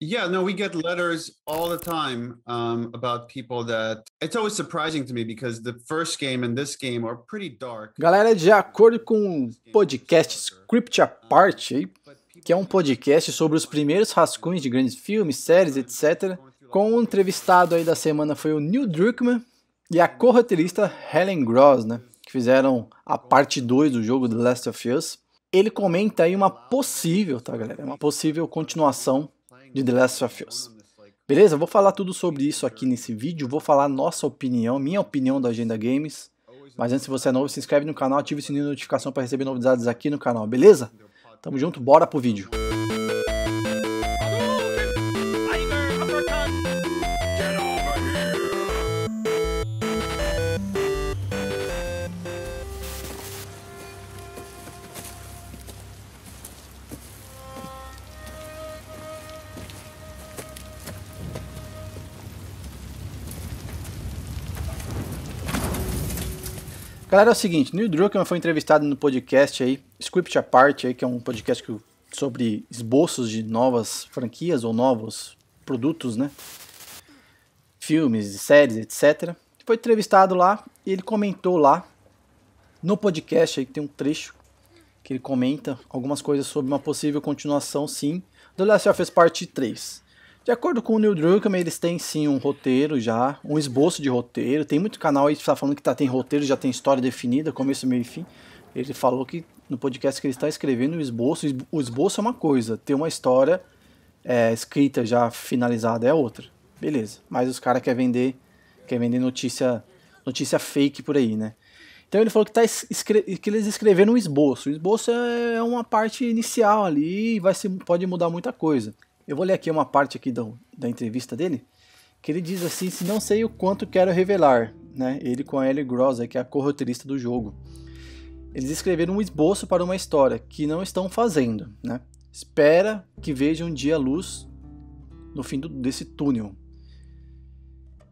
Yeah, no, we get letters all the time about people that... It's always surprising to me because the first game and this game are pretty dark. Galera, de acordo com o podcast Script Apart, que é um podcast sobre os primeiros rascunhos de grandes filmes, séries, etc. Com o entrevistado aí da semana foi o Neil Druckmann e a corroteirista Helen Gross, né? Que fizeram a parte 2 do jogo The Last of Us. Ele comenta aí uma possível, tá, galera? Uma possível continuação de The Last of Us. Beleza? Vou falar tudo sobre isso aqui nesse vídeo. Vou falar nossa opinião, minha opinião da Agenda Games. Mas antes, se você é novo, se inscreve no canal, ative o sininho de notificação para receber novidades aqui no canal, beleza? Tamo junto, bora pro vídeo. Galera, é o seguinte, Neil Druckmann foi entrevistado no podcast aí, Script Apart, aí, que é um podcast sobre esboços de novas franquias ou novos produtos, né? Filmes, séries, etc. Foi entrevistado lá e ele comentou lá no podcast aí, que tem um trecho que ele comenta algumas coisas sobre uma possível continuação, sim, do Last of Us Parte 3. De acordo com o Neil Druckmann, eles têm sim um roteiro já, um esboço de roteiro. Tem muito canal aí que está falando que tem roteiro, já tem história definida, começo, meio e fim. Ele falou que no podcast que ele está escrevendo o esboço é uma coisa, ter uma história escrita já finalizada é outra. Beleza, mas os caras querem vender notícia fake por aí, né? Então ele falou que, que eles escreveram um esboço. O esboço é uma parte inicial ali e pode mudar muita coisa. Eu vou ler aqui uma parte aqui da entrevista dele, que ele diz assim: se não sei o quanto quero revelar, né? Ele com a Ellie Gross, que é a corroteirista do jogo. Eles escreveram um esboço para uma história que não estão fazendo, né? Espera que veja um dia a luz no fim desse túnel.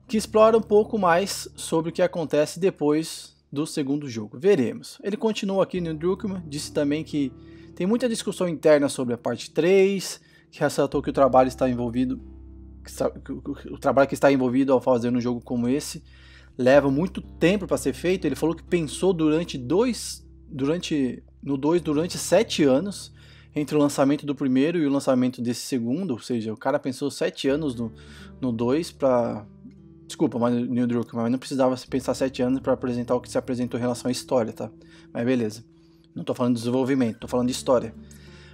Que explora um pouco mais sobre o que acontece depois do segundo jogo. Veremos. Ele continua aqui no Druckmann, disse também que tem muita discussão interna sobre a parte 3, que ressaltou que o trabalho que está envolvido ao fazer um jogo como esse leva muito tempo para ser feito. Ele falou que pensou durante 7 anos entre o lançamento do primeiro e o lançamento desse segundo, ou seja, o cara pensou 7 anos no 2 para... Desculpa, mas Neil Druckmann, mas não precisava pensar 7 anos para apresentar o que se apresentou em relação à história, tá? Mas beleza, não tô falando de desenvolvimento, tô falando de história.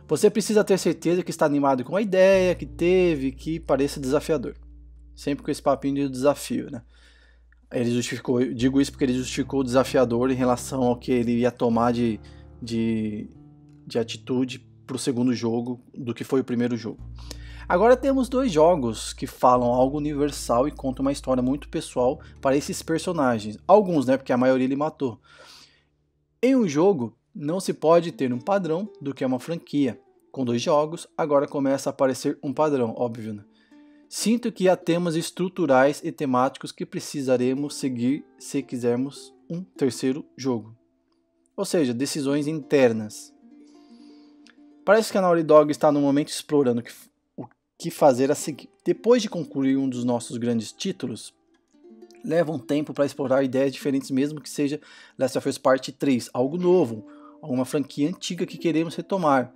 Você precisa ter certeza que está animado com a ideia que teve, que pareça desafiador. Sempre com esse papinho de desafio, né? Ele justificou, eu digo isso porque ele justificou o desafiador em relação ao que ele ia tomar de atitude para o segundo jogo do que foi o primeiro jogo. Agora temos 2 jogos que falam algo universal e contam uma história muito pessoal para esses personagens. Alguns, né? Porque a maioria ele matou. Em um jogo... Não se pode ter um padrão do que é uma franquia. Com 2 jogos, agora começa a aparecer um padrão, óbvio, né? Sinto que há temas estruturais e temáticos que precisaremos seguir se quisermos um terceiro jogo. Ou seja, decisões internas. Parece que a Naughty Dog está no momento explorando o que fazer a seguir. Depois de concluir um dos nossos grandes títulos... Leva um tempo para explorar ideias diferentes, mesmo que seja Last of Us Part 3, algo novo, alguma franquia antiga que queremos retomar,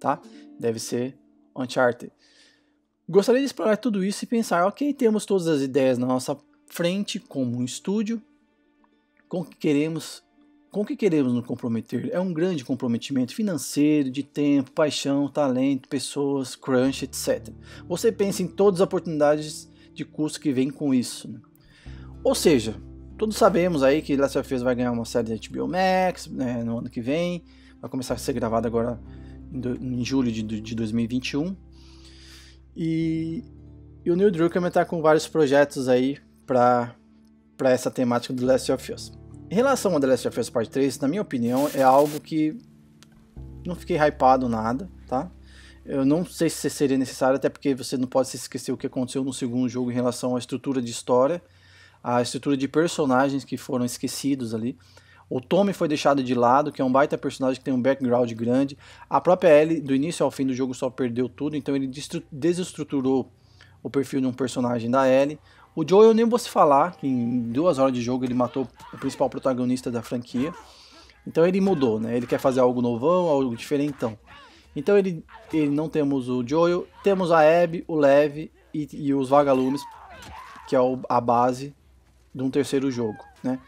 tá? Deve ser Uncharted. Gostaria de explorar tudo isso e pensar, ok, temos todas as ideias na nossa frente, como um estúdio, com que queremos nos comprometer? É um grande comprometimento financeiro, de tempo, paixão, talento, pessoas, crunch, etc. Você pensa em todas as oportunidades de custo que vem com isso, né? Ou seja, todos sabemos aí que Last of Us vai ganhar uma série de HBO Max, né, no ano que vem. Vai começar a ser gravada agora em julho de 2021. E o Neil Druckmann está com vários projetos aí para essa temática do Last of Us. Em relação ao The Last of Us Part 3, na minha opinião, é algo que não fiquei hypado nada, tá? Eu não sei se seria necessário, até porque você não pode se esquecer o que aconteceu no segundo jogo em relação à estrutura de história. A estrutura de personagens que foram esquecidos ali. O Tommy foi deixado de lado, que é um baita personagem que tem um background grande. A própria Ellie, do início ao fim do jogo, só perdeu tudo, então ele desestruturou o perfil de um personagem da Ellie. O Joel, nem vou se falar, que em 2 horas de jogo ele matou o principal protagonista da franquia. Então ele mudou, né? Ele quer fazer algo novão, algo diferentão. Então ele não temos o Joel, temos a Abby, o Lev e os vagalumes, que é a base de um terceiro jogo, né?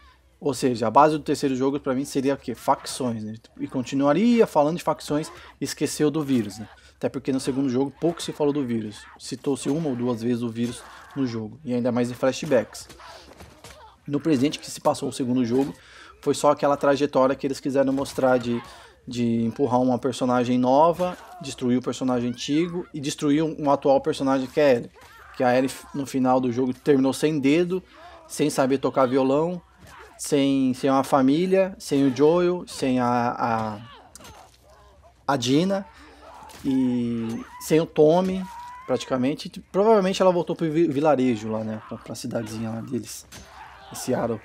Ou seja, a base do terceiro jogo pra mim seria o quê? Facções, né? E continuaria falando de facções, esqueceu do vírus, né? Até porque no segundo jogo pouco se falou do vírus. Citou-se uma ou duas vezes o vírus no jogo, e ainda mais em flashbacks. No presente que se passou o segundo jogo, foi só aquela trajetória que eles quiseram mostrar de empurrar uma personagem nova, destruir o personagem antigo e destruir um atual personagem que é a Ellie. Que a Ellie no final do jogo terminou sem dedo, sem saber tocar violão, sem uma família, sem o Joel, sem a Dina e sem o Tommy, praticamente. Provavelmente ela voltou pro vilarejo lá, né? Pra cidadezinha lá deles, esse Aro.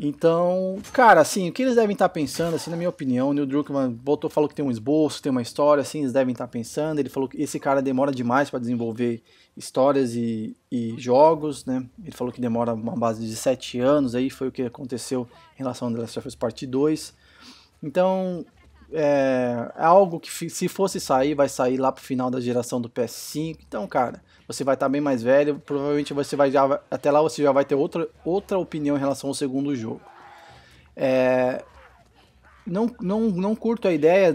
Então, cara, assim, o que eles devem estar pensando, assim, na minha opinião, o Neil Druckmann falou que tem um esboço, tem uma história, assim, eles devem estar pensando, ele falou que esse cara demora demais para desenvolver histórias e jogos, né, ele falou que demora uma base de 7 anos, aí foi o que aconteceu em relação ao The Last of Us Part 2, então, é algo que se fosse sair, vai sair lá pro final da geração do PS5, então, cara, você vai estar bem mais velho, provavelmente você vai já, até lá você já vai ter outra opinião em relação ao segundo jogo. É, não curto a ideia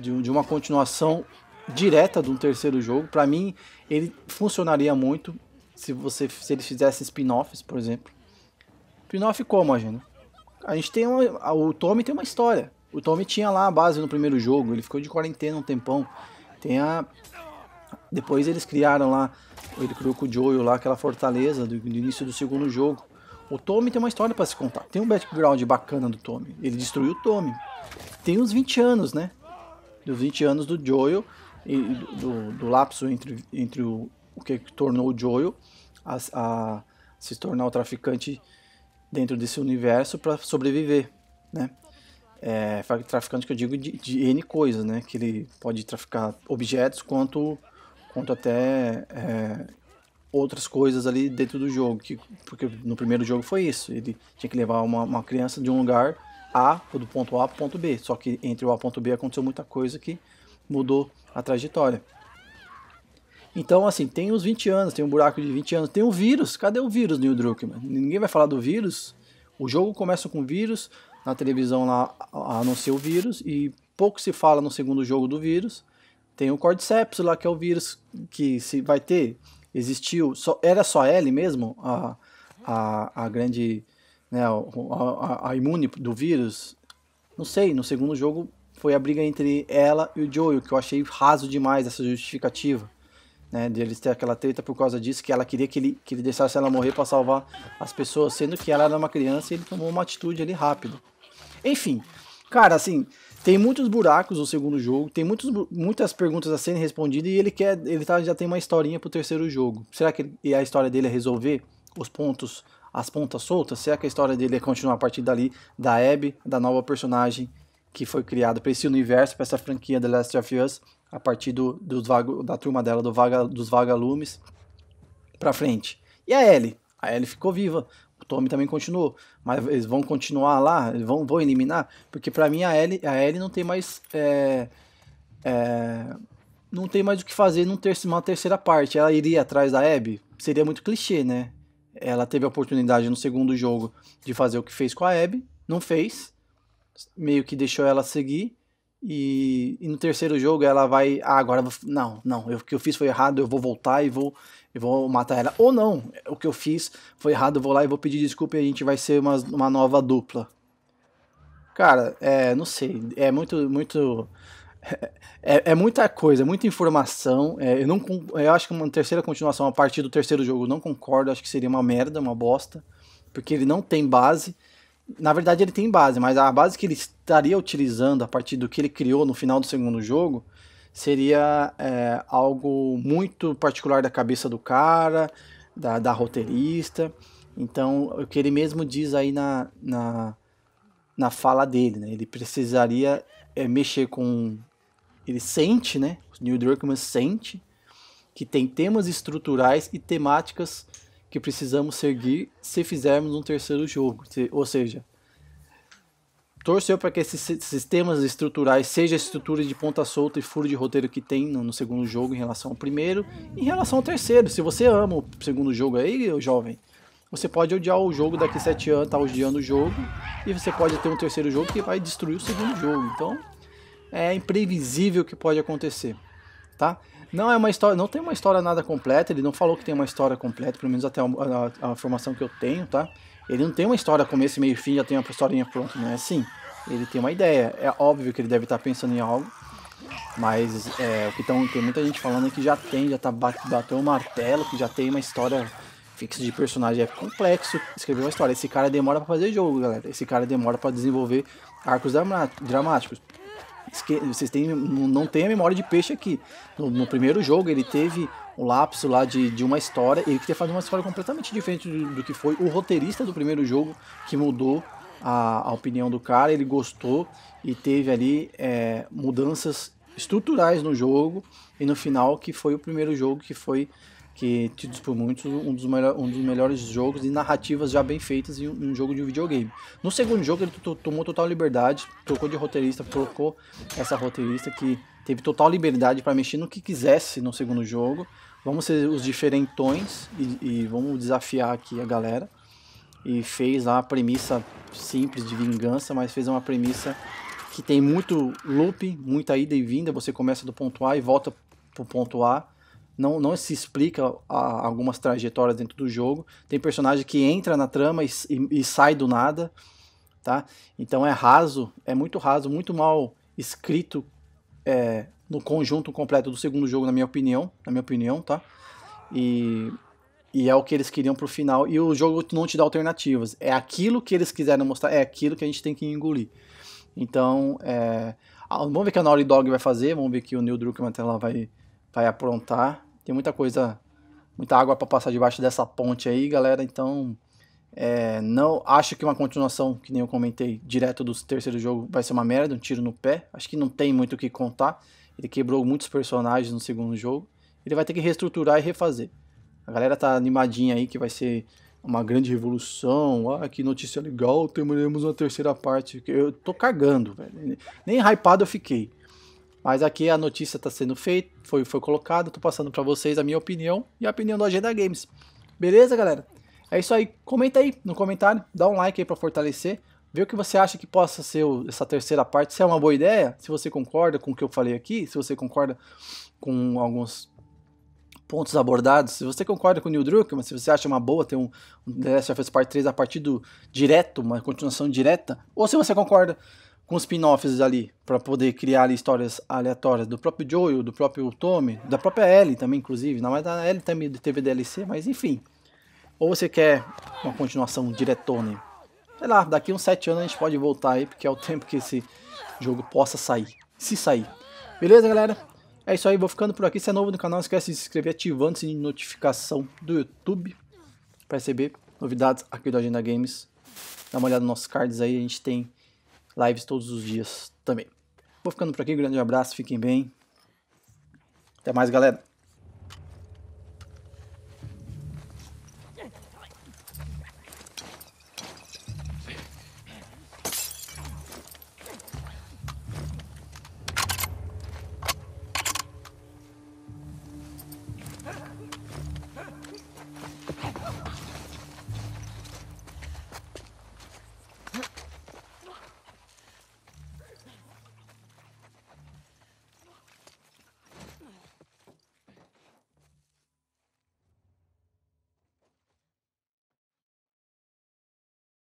de uma continuação direta de um terceiro jogo. Para mim, ele funcionaria muito se eles fizessem spin-offs, por exemplo. Spin-off como, Agenda? A gente tem o Tommy tem uma história. O Tommy tinha lá a base no primeiro jogo, ele ficou de quarentena um tempão. Depois eles criaram lá, ele criou com o Joel lá, aquela fortaleza do início do segundo jogo. O Tommy tem uma história pra se contar, tem um background bacana do Tommy, ele destruiu o Tommy. Tem uns 20 anos, né? Dos 20 anos do Joel, e do lapso entre o que tornou o Joel a se tornar o traficante dentro desse universo pra sobreviver, né? É, traficante que eu digo de N coisas, né? Que ele pode traficar objetos quanto até outras coisas ali dentro do jogo, porque no primeiro jogo foi isso, ele tinha que levar uma criança de um lugar A, do ponto A para o ponto B, só que entre o A e o ponto B aconteceu muita coisa que mudou a trajetória. Então, assim, tem os 20 anos, tem um buraco de 20 anos, tem o vírus, cadê o vírus, Neil Druckmann? Ninguém vai falar do vírus, o jogo começa com o vírus, na televisão lá anuncia o vírus, e pouco se fala no segundo jogo do vírus. Tem o Cordyceps lá, que é o vírus que se vai ter, existiu, era só Ellie mesmo, a grande, né, a imune do vírus, não sei, no segundo jogo foi a briga entre ela e o Joel, que eu achei raso demais essa justificativa, né, de eles terem aquela treta por causa disso, que ela queria que ele deixasse ela morrer para salvar as pessoas, sendo que ela era uma criança e ele tomou uma atitude ali rápido. Enfim, cara, assim, tem muitos buracos no segundo jogo, tem muitas perguntas a serem respondidas e ele já tem uma historinha pro terceiro jogo. Será que a história dele é resolver os pontos, as pontas soltas? Será que a história dele é continuar a partir dali da Abby, da nova personagem que foi criada para esse universo, para essa franquia The Last of Us, a partir da turma dela, dos vagalumes, pra frente? E a Ellie? A Ellie ficou viva. O Tommy também continuou, mas eles vão continuar lá, eles vão eliminar, porque pra mim a Ellie não tem mais não tem mais o que fazer numa terceira parte. Ela iria atrás da Abby? Seria muito clichê, né? Ela teve a oportunidade no segundo jogo de fazer o que fez com a Abby, não fez, meio que deixou ela seguir, e no terceiro jogo ela vai, agora, não, o que eu fiz foi errado, eu vou voltar e vou matar ela, ou não, o que eu fiz foi errado, eu vou lá e vou pedir desculpa e a gente vai ser uma nova dupla. Cara, não sei, é muita coisa, muita informação, eu acho que uma terceira continuação a partir do terceiro jogo, eu não concordo, acho que seria uma merda, uma bosta, porque ele não tem base. Na verdade ele tem base, mas a base que ele estaria utilizando a partir do que ele criou no final do segundo jogo seria algo muito particular da cabeça do cara, da roteirista. Então, o que ele mesmo diz aí na na fala dele, né? Ele precisaria mexer com... Ele sente, né? O Neil Druckmann sente que tem temas estruturais e temáticas que precisamos seguir se fizermos um terceiro jogo. Ou seja, torceu para que esses sistemas estruturais, seja a estrutura de ponta solta e furo de roteiro que tem no segundo jogo em relação ao primeiro, em relação ao terceiro. Se você ama o segundo jogo aí, jovem, você pode odiar o jogo daqui a 7 anos, tá odiando o jogo, e você pode ter um terceiro jogo que vai destruir o segundo jogo. Então, é imprevisível o que pode acontecer, tá? Não é uma história, não tem uma história nada completa, ele não falou que tem uma história completa, pelo menos até a informação que eu tenho, tá? Ele não tem uma história começo, meio e fim, já tem uma historinha pronta, não é assim? Ele tem uma ideia, é óbvio que ele deve estar pensando em algo, mas o que tem muita gente falando é que já tem, já tá bateu o martelo, que já tem uma história fixa de personagem, é complexo escrever uma história. Esse cara demora pra fazer jogo, galera, esse cara demora pra desenvolver arcos dramáticos. Vocês não tem a memória de peixe aqui. No primeiro jogo ele teve um lapso lá de uma história. Ele queria fazer uma história completamente diferente do que foi. O roteirista do primeiro jogo que mudou a opinião do cara. Ele gostou e teve ali mudanças estruturais no jogo. E no final que foi o primeiro jogo que tido por muitos um dos melhores jogos de narrativas já bem feitas em um jogo de videogame. No segundo jogo ele tomou total liberdade, trocou de roteirista, trocou essa roteirista que teve total liberdade para mexer no que quisesse no segundo jogo. Vamos ser os diferentões e vamos desafiar aqui a galera. E fez lá uma premissa simples de vingança, mas fez uma premissa que tem muito looping, muita ida e vinda. Você começa do ponto A e volta pro ponto A. Não se explica algumas trajetórias dentro do jogo. Tem personagem que entra na trama e sai do nada, tá? Então é raso, é muito raso, muito mal escrito no conjunto completo do segundo jogo, na minha opinião, tá? E é o que eles queriam pro final. E o jogo não te dá alternativas. É aquilo que eles quiseram mostrar, é aquilo que a gente tem que engolir. Então, vamos ver o que a Naughty Dog vai fazer, vamos ver que o Neil Druckmann até lá vai aprontar. Tem muita coisa, muita água para passar debaixo dessa ponte aí, galera. Então, não acho que uma continuação, que nem eu comentei, direto do terceiro jogo vai ser uma merda, um tiro no pé. Acho que não tem muito o que contar. Ele quebrou muitos personagens no segundo jogo. Ele vai ter que reestruturar e refazer. A galera tá animadinha aí que vai ser uma grande revolução. Ah, que notícia legal, terminamos uma terceira parte. Eu tô cagando, velho. Nem hypado eu fiquei. Mas aqui a notícia está sendo feita, foi colocada, estou passando para vocês a minha opinião e a opinião do Agenda Games. Beleza, galera? É isso aí, comenta aí no comentário, dá um like aí para fortalecer, vê o que você acha que possa ser essa terceira parte, se é uma boa ideia, se você concorda com o que eu falei aqui, se você concorda com alguns pontos abordados, se você concorda com o Neil Druckmann, se você acha uma boa ter um The Last of Us Part 3 a partir direto, uma continuação direta, ou se você concorda com spin-offs ali, para poder criar ali histórias aleatórias do próprio Joel, do próprio Tommy, da própria Ellie também, inclusive. Na verdade, a Ellie também teve DLC, mas enfim. Ou você quer uma continuação diretona? Sei lá, daqui uns 7 anos a gente pode voltar aí, porque é o tempo que esse jogo possa sair, se sair. Beleza, galera? É isso aí, vou ficando por aqui. Se é novo no canal, não esquece de se inscrever ativando o sininho de notificação do YouTube, para receber novidades aqui do Agenda Games. Dá uma olhada nos nossos cards aí, a gente tem lives todos os dias também. Vou ficando por aqui, um grande abraço, fiquem bem. Até mais, galera.